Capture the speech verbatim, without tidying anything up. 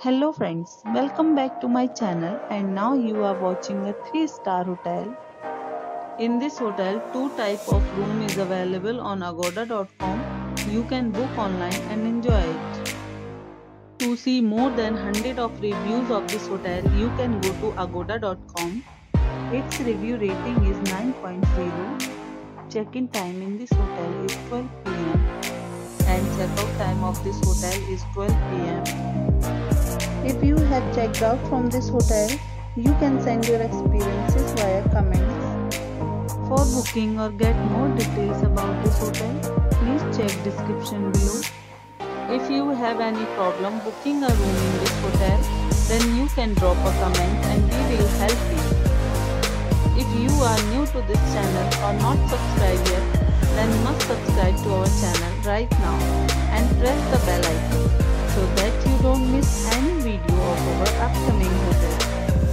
Hello friends, welcome back to my channel, and now you are watching a three star hotel. In this hotel, two type of room is available on Agoda dot com. You can book online and enjoy it. To see more than one hundred of reviews of this hotel, you can go to Agoda dot com. Its review rating is nine point zero. Check-in time in this hotel is twelve p m and check-out time of this hotel is twelve p m If you have checked out from this hotel, you can send your experiences via comments. For booking or get more details about this hotel, please check description below. If you have any problem booking a room in this hotel, then you can drop a comment and we will help you. If you are new to this channel or not subscribed yet, then must subscribe to our channel right now and press the bell icon so that you don't miss any video of our upcoming hotel.